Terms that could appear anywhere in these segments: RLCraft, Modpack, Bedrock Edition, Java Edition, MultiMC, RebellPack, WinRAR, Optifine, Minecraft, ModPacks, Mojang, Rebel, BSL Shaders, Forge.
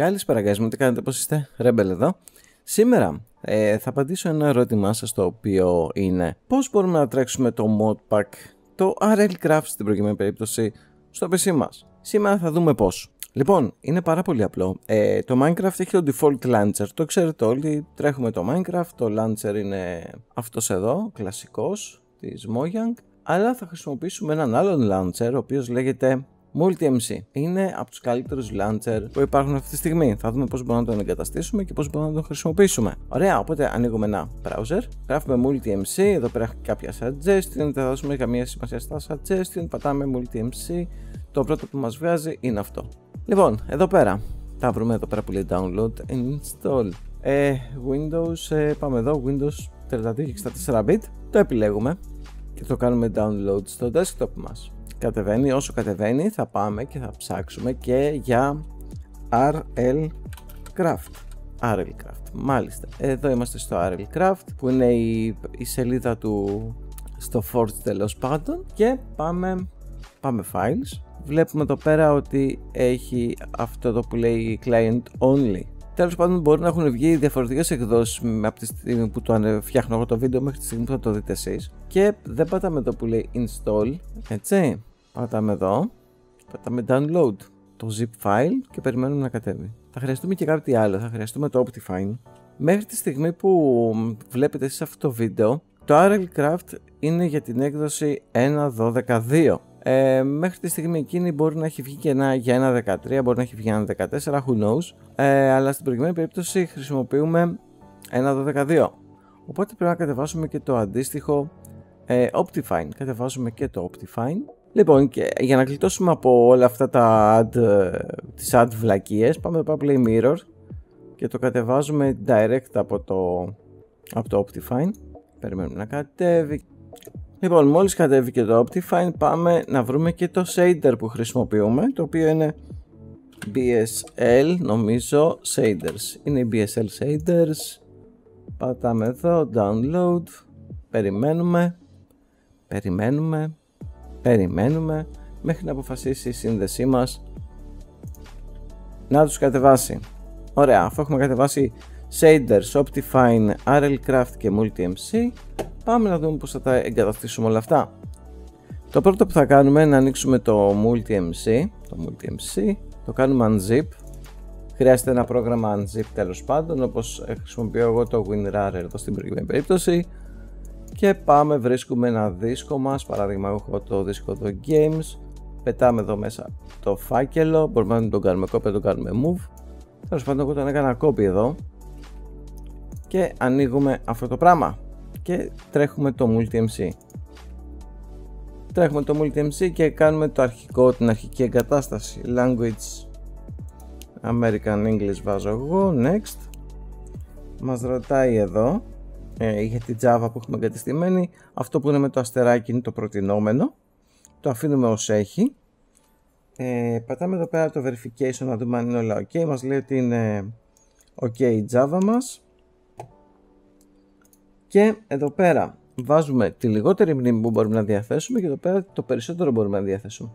Καλησπέρα guys μου, τι κάνετε, πώς είστε, Rebel εδώ. Σήμερα θα απαντήσω ένα ερώτημά σας, το οποίο είναι πώς μπορούμε να τρέξουμε το Modpack, το RLCraft στην προκειμένη περίπτωση, στο PC μας. Σήμερα θα δούμε πώς. Λοιπόν, είναι πάρα πολύ απλό. Το Minecraft έχει το default launcher, το ξέρετε όλοι, τρέχουμε το Minecraft, το launcher είναι αυτός εδώ, κλασικός, της Mojang, αλλά θα χρησιμοποιήσουμε έναν άλλον launcher, ο οποίος λέγεται MultiMC. Είναι από τους καλύτερους launcher που υπάρχουν αυτή τη στιγμή. Θα δούμε πώς μπορούμε να τον εγκαταστήσουμε και πώς μπορούμε να τον χρησιμοποιήσουμε. Ωραία, οπότε ανοίγουμε ένα browser, γράφουμε MultiMC, εδώ πέρα έχει κάποια suggestion, θα δώσουμε καμία σημασία στα suggestion, πατάμε MultiMC, το πρώτο που μας βγάζει είναι αυτό. Λοιπόν, εδώ πέρα, θα βρούμε εδώ πέρα που λέει download and install. Windows, πάμε εδώ, Windows 32 64 bit, το επιλέγουμε και το κάνουμε download στο desktop μας. Κατεβαίνει, όσο κατεβαίνει θα πάμε και θα ψάξουμε και για RLCraft, μάλιστα. Εδώ είμαστε στο RLCraft που είναι η σελίδα του στο Forge, τέλος πάντων, και πάμε files. Βλέπουμε εδώ πέρα ότι έχει αυτό εδώ που λέει client only. Τέλος πάντων, μπορεί να έχουν βγει διαφορετικές εκδόσεις από τη στιγμή που το φτιάχνω εγώ το βίντεο μέχρι τη στιγμή που θα το δείτε εσείς. Και δεν πατάμε εδώ που λέει install, έτσι. Πατάμε εδώ, πατάμε download το zip file και περιμένουμε να κατέβει. Θα χρειαστούμε και κάτι άλλο, θα χρειαστούμε το Optifine. Μέχρι τη στιγμή που βλέπετε εσείς αυτό το βίντεο, το RLCraft είναι για την έκδοση 1.12.2. Μέχρι τη στιγμή εκείνη μπορεί να έχει βγει και ένα για ένα 13, μπορεί να έχει βγει ένα 14, who knows, αλλά στην προηγούμενη περίπτωση χρησιμοποιούμε ένα 12.2. Οπότε πρέπει να κατεβάσουμε και το αντίστοιχο Optifine. Κατεβάζουμε και το Optifine. Λοιπόν, και για να γλιτώσουμε από όλα αυτά τα ad βλακίες, πάμε εδώ play mirror και το κατεβάζουμε direct από το Optifine. Περιμένουμε να κατέβει. Λοιπόν, μόλις κατέβηκε το Optifine, πάμε να βρούμε και το shader που χρησιμοποιούμε, το οποίο είναι BSL, νομίζω, Shaders. Είναι οι BSL Shaders. Πατάμε εδώ, download, περιμένουμε μέχρι να αποφασίσει η σύνδεσή μας να τους κατεβάσει. Ωραία, αφού έχουμε κατεβάσει Shaders, Optifine, RLCraft και MultiMC, πάμε να δούμε πώς θα τα εγκαταστήσουμε όλα αυτά. Το πρώτο που θα κάνουμε είναι να ανοίξουμε το MultiMC. Το κάνουμε unzip. Χρειάζεται ένα πρόγραμμα unzip, τέλος πάντων, όπως χρησιμοποιώ εγώ το WinRAR εδώ στην προηγούμενη περίπτωση. Και πάμε, βρίσκουμε ένα δίσκο μας. Παράδειγμα, έχω το δίσκο εδώ Games. Πετάμε εδώ μέσα το φάκελο. Μπορούμε να τον κάνουμε copy, να τον κάνουμε move. Τέλος πάντων, εγώ τον έκανα copy εδώ. Και ανοίγουμε αυτό το πράγμα. Και τρέχουμε το MultiMC. Και κάνουμε το αρχικό, την αρχική εγκατάσταση. Language American English βάζω εγώ. Next. Μας ρωτάει εδώ για τη Java που έχουμε εγκατεστημένη. Αυτό που είναι με το αστεράκι είναι το προτινόμενο. Το αφήνουμε ως έχει. Πατάμε εδώ πέρα το verification να δούμε αν είναι όλα ok. Μας λέει ότι είναι ok η Java μας. Και εδώ πέρα βάζουμε τη λιγότερη μνήμη που μπορούμε να διαθέσουμε και εδώ πέρα το περισσότερο μπορούμε να διαθέσουμε.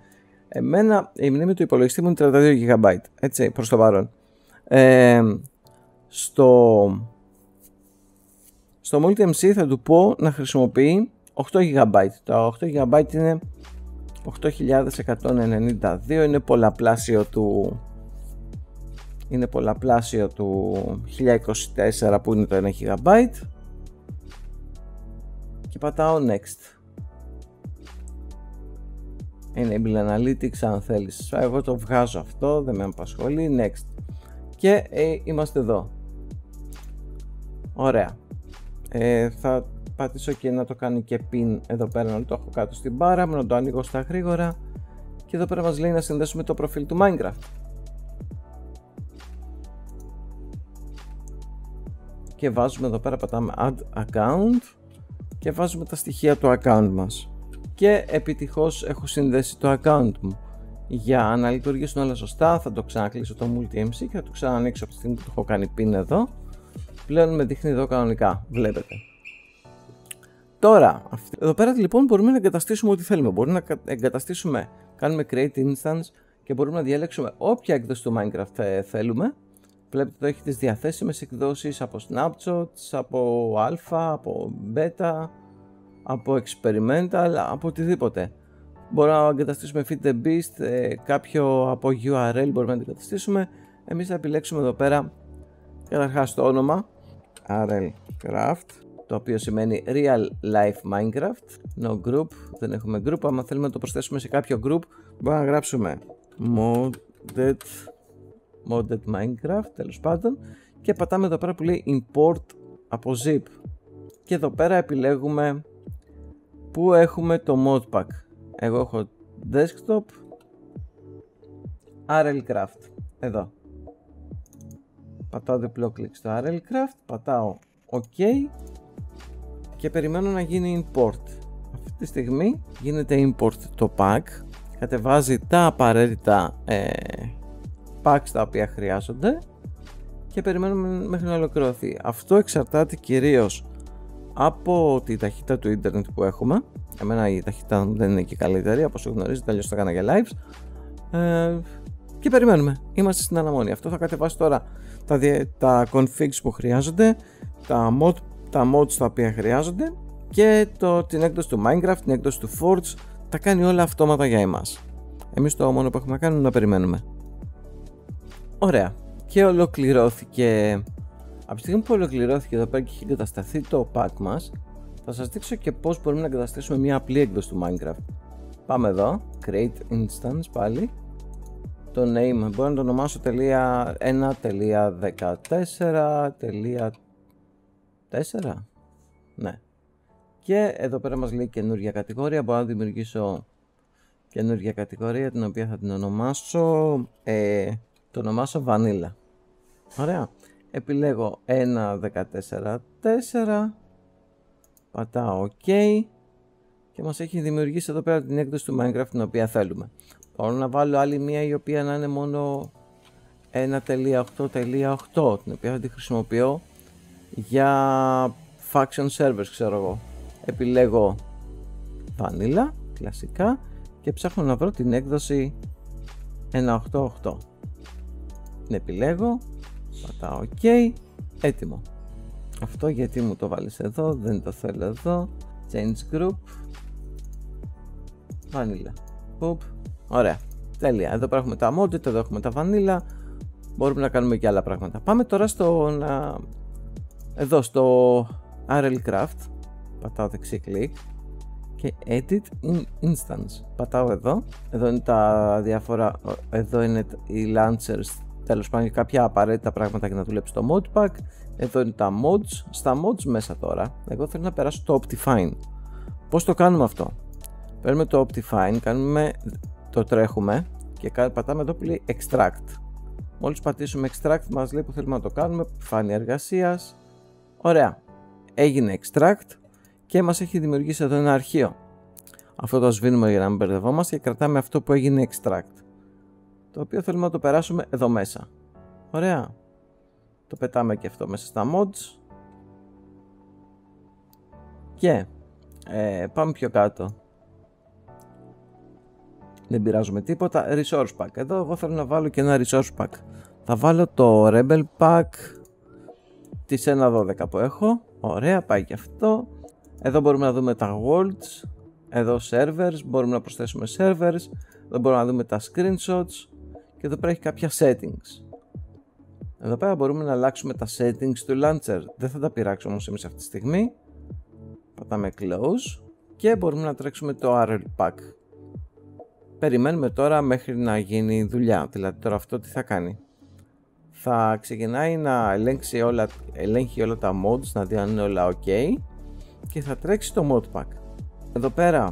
Εμένα η μνήμη του υπολογιστή μου είναι 32 GB, έτσι, προς το παρόν. Στο MultiMC θα του πω να χρησιμοποιεί 8 GB. Τα 8 GB είναι 8192, είναι πολλαπλάσιο του... είναι πολλαπλάσιο του 1024 που είναι το 1 GB. Και πατάω next. Enable Analytics αν θέλεις. Εγώ το βγάζω αυτό, δεν με απασχολεί. Next. Και είμαστε εδώ. Ωραία. Θα πατήσω και να το κάνει και pin εδώ πέρα, να το έχω κάτω στην μπάρα, να το ανοίγω στα γρήγορα. Και εδώ πέρα μας λέει να συνδέσουμε το προφίλ του Minecraft. Και βάζουμε εδώ πέρα, πατάμε Add Account. Και βάζουμε τα στοιχεία του account μας. Και επιτυχώς έχω συνδέσει το account μου. Για να λειτουργήσουν όλα σωστά, θα το ξανακλείσω το MultiMC και θα το ξανανοίξω από τη στιγμή που το έχω κάνει pin εδώ. Πλέον με δείχνει εδώ κανονικά, βλέπετε. Τώρα, εδώ πέρα λοιπόν μπορούμε να εγκαταστήσουμε ό,τι θέλουμε. Μπορούμε να εγκαταστήσουμε, κάνουμε create instance και μπορούμε να διαλέξουμε όποια έκδοση του Minecraft θέλουμε. Βλέπετε ότι έχει τις διαθέσιμες εκδόσεις από snapshots, από αλφα, από beta, από experimental, από οτιδήποτε. Μπορούμε να εγκαταστήσουμε feed the beast, κάποιο από URL μπορούμε να εγκαταστήσουμε. Εμείς θα επιλέξουμε εδώ πέρα καταρχάς το όνομα RLCraft, το οποίο σημαίνει Real Life Minecraft. No group, δεν έχουμε group. Άμα θέλουμε να το προσθέσουμε σε κάποιο group μπορούμε να γράψουμε Modded Minecraft, τέλος πάντων, και πατάμε εδώ πέρα που λέει import από zip και εδώ πέρα επιλέγουμε που έχουμε το modpack. Εγώ έχω desktop RLCraft εδώ, πατάω διπλό κλικ στο RLCraft, πατάω OK και περιμένω να γίνει import. Αυτή τη στιγμή γίνεται import το pack, κατεβάζει τα απαραίτητα packs τα οποία χρειάζονται και περιμένουμε μέχρι να ολοκληρωθεί. Αυτό εξαρτάται κυρίως από τη ταχύτητα του ίντερνετ που έχουμε. Εμένα η ταχύτητα δεν είναι και καλύτερη, όπως γνωρίζετε, αλλιώς θα έκανα και lives. Και περιμένουμε, είμαστε στην αναμονή. Αυτό θα κατεβάσει τώρα τα configs που χρειάζονται, τα mods τα οποία χρειάζονται και την έκδοση του Minecraft, την έκδοση του Forge. Τα κάνει όλα αυτόματα για εμάς. Εμείς το μόνο που έχουμε να κάνουμε είναι να περιμένουμε. Ωραία, και ολοκληρώθηκε. Από τη στιγμή που ολοκληρώθηκε εδώ πέρα και έχει εγκατασταθεί το pack μας, θα σας δείξω και πώς μπορούμε να εγκαταστήσουμε μια απλή έκδοση του Minecraft. Πάμε εδώ, create instance πάλι. Το name μπορώ να το ονομάσω 1.14.4. Ναι. Και εδώ πέρα μας λέει καινούργια κατηγορία. Μπορώ να δημιουργήσω καινούργια κατηγορία, την οποία θα την ονομάσω Vanilla. Ωραία. Επιλέγω 1.14.4, πατάω OK και μας έχει δημιουργήσει εδώ πέρα την έκδοση του Minecraft την οποία θέλουμε. Μπορώ να βάλω άλλη μία η οποία να είναι μόνο 1.8.8, την οποία θα τη χρησιμοποιώ για faction servers, ξέρω εγώ. Επιλέγω Vanilla, κλασικά, και ψάχνω να βρω την έκδοση 1.8.8. Την επιλέγω, πατάω OK, έτοιμο. Αυτό γιατί μου το βάλεις εδώ, δεν το θέλω εδώ. Change group, Vanilla, Boop. Ωραία, τέλεια. Εδώ πέρα έχουμε τα modded, εδώ έχουμε τα vanilla. Μπορούμε να κάνουμε και άλλα πράγματα. Πάμε τώρα εδώ στο RLCraft. Πατάω δεξί κλικ και edit in instance. Πατάω εδώ. Εδώ είναι τα διάφορα. Εδώ είναι οι launchers. Τέλος πάντων, κάποια απαραίτητα πράγματα για να δουλέψει το modpack. Εδώ είναι τα mods. Στα mods μέσα τώρα, εγώ θέλω να περάσω το Optifine. Πώς το κάνουμε αυτό? Παίρνουμε το Optifine, το τρέχουμε και πατάμε εδώ που λέει extract. Μόλις πατήσουμε extract μας λέει που θέλουμε να το κάνουμε, επιφάνεια εργασίας. Ωραία, έγινε extract και μας έχει δημιουργήσει εδώ ένα αρχείο. Αυτό το σβήνουμε για να μην μπερδευόμαστε και κρατάμε αυτό που έγινε extract, το οποίο θέλουμε να το περάσουμε εδώ μέσα. Ωραία, το πετάμε και αυτό μέσα στα mods και πάμε πιο κάτω. Δεν πειράζουμε τίποτα. Resource pack. Εδώ εγώ θέλω να βάλω και ένα resource pack. Θα βάλω το RebellPack της 1.12 που έχω. Ωραία, πάει και αυτό. Εδώ μπορούμε να δούμε τα worlds. Εδώ servers. Μπορούμε να προσθέσουμε servers. Εδώ μπορούμε να δούμε τα screenshots. Και εδώ πέρα έχει κάποια settings. Εδώ πέρα μπορούμε να αλλάξουμε τα settings του launcher. Δεν θα τα πειράξουμε όμως εμείς αυτή τη στιγμή. Πατάμε close. Και μπορούμε να τρέξουμε το RLPack. Περιμένουμε τώρα μέχρι να γίνει δουλειά. Δηλαδή τώρα αυτό τι θα κάνει? Θα ξεκινάει να ελέγχει όλα τα mods, να δει αν είναι όλα OK και θα τρέξει το modpack. Εδώ πέρα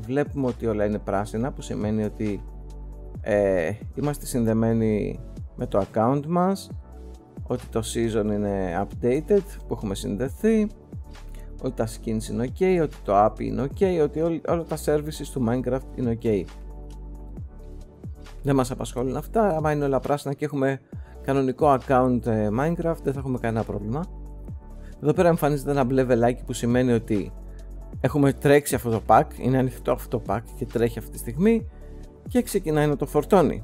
βλέπουμε ότι όλα είναι πράσινα, που σημαίνει ότι είμαστε συνδεμένοι με το account μας, ότι το season είναι updated που έχουμε συνδεθεί, ότι τα skins είναι OK, ότι το app είναι OK, ότι όλα τα services του Minecraft είναι OK. Δεν μας απασχολούν αυτά. Άμα είναι όλα πράσινα και έχουμε κανονικό account Minecraft, δεν θα έχουμε κανένα πρόβλημα. Εδώ πέρα εμφανίζεται ένα μπλε βελάκι που σημαίνει ότι έχουμε τρέξει αυτό το pack, είναι ανοιχτό αυτό το pack και τρέχει αυτή τη στιγμή και ξεκινάει να το φορτώνει.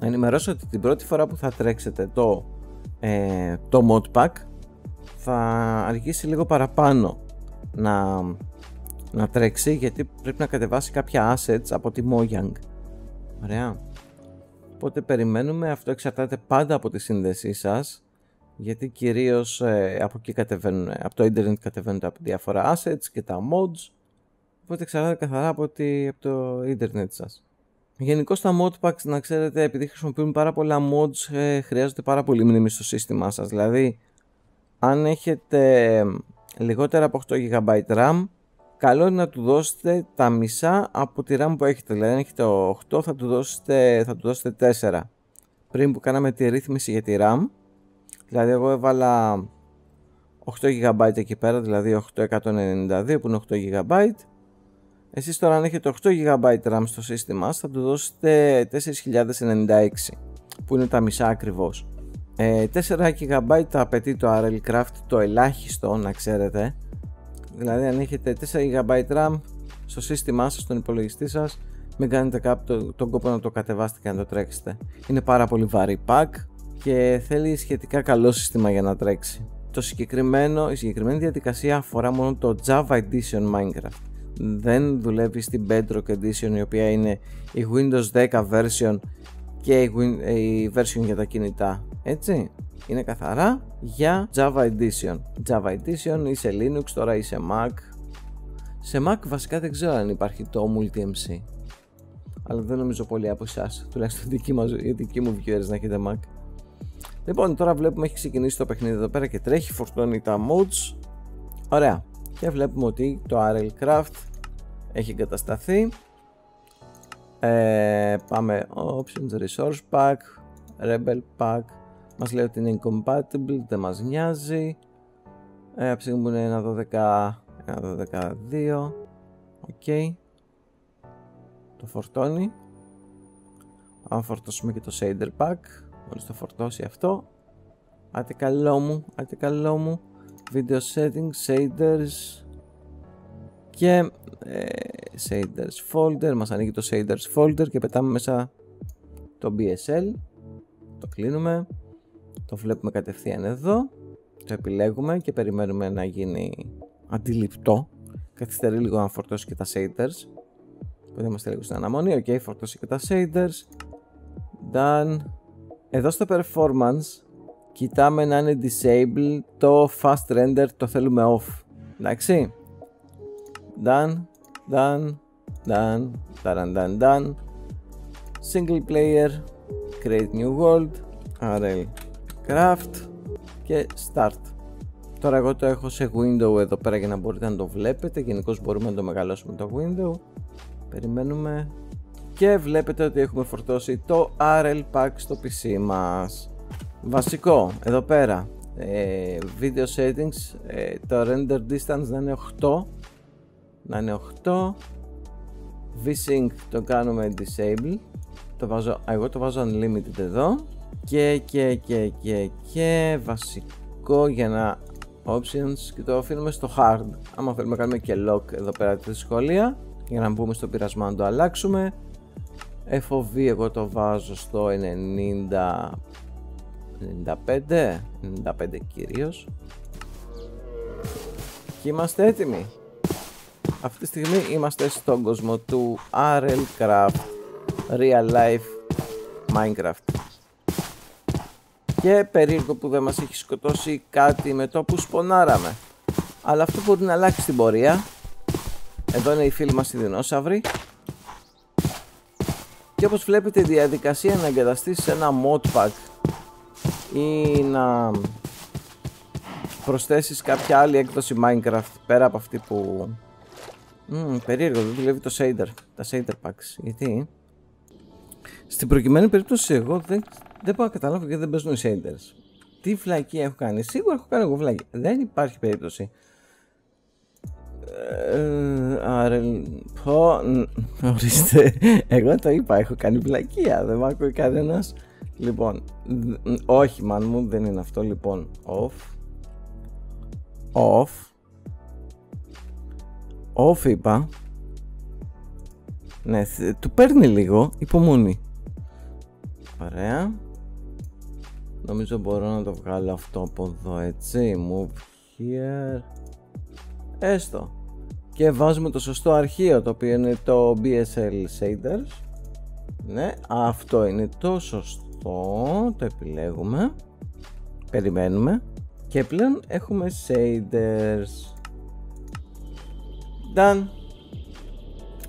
να ενημερώσω ότι την πρώτη φορά που θα τρέξετε το Modpack θα αργήσει λίγο παραπάνω να τρέξει, γιατί πρέπει να κατεβάσει κάποια assets από τη Mojang. Ωραία. Οπότε περιμένουμε, αυτό εξαρτάται πάντα από τη σύνδεσή σας, γιατί κυρίως από εκεί κατεβαίνουν, από το ίντερνετ κατεβαίνουν τα διάφορα assets και τα mods, οπότε εξαρτάται καθαρά από το ίντερνετ σας. Γενικώς τα modpacks, να ξέρετε, επειδή χρησιμοποιούν πάρα πολλά mods, χρειάζεται πάρα πολύ μνήμη στο σύστημά σας. Δηλαδή, αν έχετε λιγότερα από 8 GB RAM, καλό είναι να του δώσετε τα μισά από τη RAM που έχετε. Δηλαδή, αν έχετε 8, θα του δώσετε 4. Πριν που κάναμε τη ρύθμιση για τη RAM, δηλαδή, εγώ έβαλα 8 GB εκεί πέρα, δηλαδή 892 που είναι 8 GB. Εσείς τώρα, αν έχετε 8 GB RAM στο σύστημά, θα του δώσετε 4096, που είναι τα μισά ακριβώς. 4 GB απαιτεί το RLCraft, το ελάχιστο, να ξέρετε. Δηλαδή, αν έχετε 4 GB RAM στο σύστημά σας, στον υπολογιστή σας, μην κάνετε κάποιο τον κόπο να το κατεβάσετε και να το τρέξετε. Είναι πάρα πολύ βαρύ pack και θέλει σχετικά καλό σύστημα για να τρέξει. Η συγκεκριμένη διαδικασία αφορά μόνο το Java Edition Minecraft. Δεν δουλεύει στην Bedrock Edition, η οποία είναι η Windows 10 version και η version για τα κινητά, έτσι. Είναι καθαρά για Java Edition. Java Edition, ή σε Linux, τώρα ή σε Mac. Σε Mac βασικά δεν ξέρω αν υπάρχει το MultiMC, αλλά δεν νομίζω πολλοί από εσάς, τουλάχιστον οι δικοί μου viewers, να έχετε Mac. Λοιπόν, τώρα βλέπουμε έχει ξεκινήσει το παιχνίδι εδώ πέρα και τρέχει, φορτώνει τα modes. Ωραία. Και βλέπουμε ότι το RLCraft έχει εγκατασταθεί. Πάμε Options, Resource Pack, RebellPack. Μας λέει ότι είναι incompatible, δεν μας νοιάζει. Ψήνουμε ένα 12, ένα 12.2. Οκ. Το φορτώνει. Αν φορτώσουμε και το Shader Pack, μόλις το φορτώσει αυτό. Άτε καλό μου, άτε καλό μου. Video settings, shaders και shaders folder. Μας ανοίγει το shaders folder και πετάμε μέσα το BSL. Το κλείνουμε, το βλέπουμε κατευθείαν εδώ, το επιλέγουμε και περιμένουμε να γίνει αντιληπτό. Καθυστερεί λίγο να φορτώσει και τα shaders, οπότε είμαστε λίγο στην αναμονή. Οκ, φορτώσει και τα shaders. Done. Εδώ στο performance κοιτάμε να είναι disable το fast render, το θέλουμε off. Εντάξει. Done, done, done, done, done, done. Single player, create new world, RL craft και start. Τώρα εγώ το έχω σε window εδώ πέρα για να μπορείτε να το βλέπετε. Γενικώς μπορούμε να το μεγαλώσουμε το window. Περιμένουμε. Και βλέπετε ότι έχουμε φορτώσει το RL pack στο PC μας. Βασικό, εδώ πέρα video settings, το render distance να είναι 8, VSync το κάνουμε disable, εγώ το βάζω unlimited εδώ και βασικό για να options και το αφήνουμε στο hard. Άμα θέλουμε να κάνουμε και lock εδώ πέρα τη δυσκολία, για να μπούμε στο πειρασμό να το αλλάξουμε. FOV εγώ το βάζω στο 95 κυρίως. Και είμαστε έτοιμοι. Αυτή τη στιγμή είμαστε στον κόσμο του RLCraft Real Life Minecraft. Και περίεργο που δεν μας έχει σκοτώσει κάτι με το που σπονάραμε, αλλά αυτό μπορεί να αλλάξει την πορεία. Εδώ είναι οι φίλοι μας οι δεινόσαυροι. Και όπως βλέπετε η διαδικασία να εγκαταστήσεις ένα modpack ή να προσθέσεις κάποια άλλη έκδοση Minecraft πέρα από αυτή που... περίεργο, δεν δουλεύει το shader, τα shader packs, γιατί? Στην προκειμένη περίπτωση εγώ δεν μπορώ να καταλάβω γιατί δεν παίζουν οι shaders. Τι βλακή έχω κάνει? Σίγουρα έχω κάνει εγώ βλακή. Δεν υπάρχει περίπτωση. Ορίστε, εγώ το είπα, έχω κάνει βλακία, δεν μ' ακούει κανένας. Λοιπόν, όχι μαν μου, δεν είναι αυτό. Λοιπόν, off είπα. Ναι, του παίρνει λίγο, υπομονή. Ωραία. Νομίζω μπορώ να το βγάλω αυτό από εδώ, έτσι. Move here. Έστω. Και βάζουμε το σωστό αρχείο, το οποίο είναι το BSL Shaders. Ναι, αυτό είναι το σωστό. Το επιλέγουμε. Περιμένουμε. Και πλέον έχουμε shaders. Done.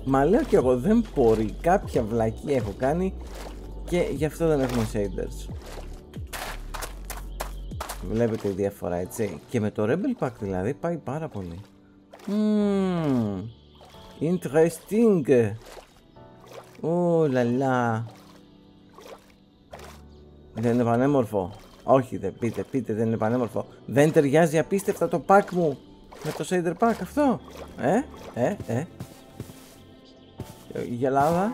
Μα λέω και εγώ, δεν μπορεί, κάποια βλακή έχω κάνει και γι' αυτό δεν έχουμε shaders. Βλέπετε η διαφορά, έτσι. Και με το Rebel Pack δηλαδή πάει πάρα πολύ. Interesting. Λαλά. Δεν είναι πανέμορφο. Όχι, δεν πείτε, δεν είναι πανέμορφο. Δεν ταιριάζει απίστευτα το pack μου με το shader pack αυτό. Γελάδα.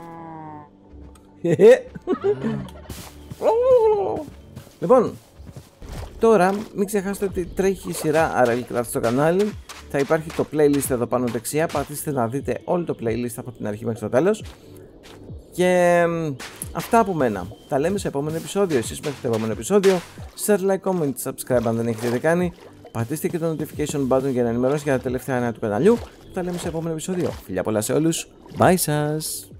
Λοιπόν, τώρα μην ξεχάσετε ότι τρέχει η σειρά RLCraft στο κανάλι. Θα υπάρχει το playlist εδώ πάνω δεξιά. Πατήστε να δείτε όλο το playlist από την αρχή μέχρι το τέλος. Και αυτά από μένα. Τα λέμε σε επόμενο επεισόδιο. Εσείς μέχρι το επόμενο επεισόδιο. Share, like, comment, subscribe αν δεν έχετε κάνει. Πατήστε και το notification button για να ενημερώσετε για τα τελευταία νέα του καναλιού. Τα λέμε σε επόμενο επεισόδιο. Φιλιά πολλά σε όλους. Bye σας.